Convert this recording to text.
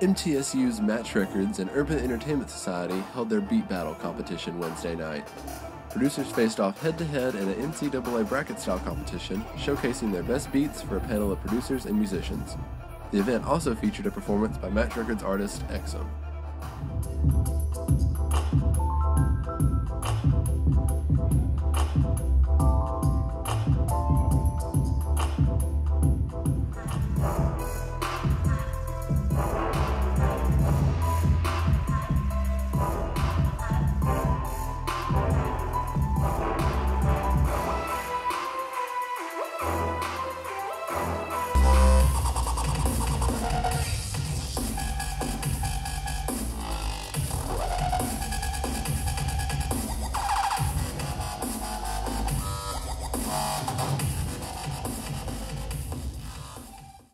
MTSU's Match Records and Urban Entertainment Society held their beat battle competition Wednesday night. Producers faced off head-to-head in an NCAA bracket-style competition, showcasing their best beats for a panel of producers and musicians. The event also featured a performance by Match Records artist Exum.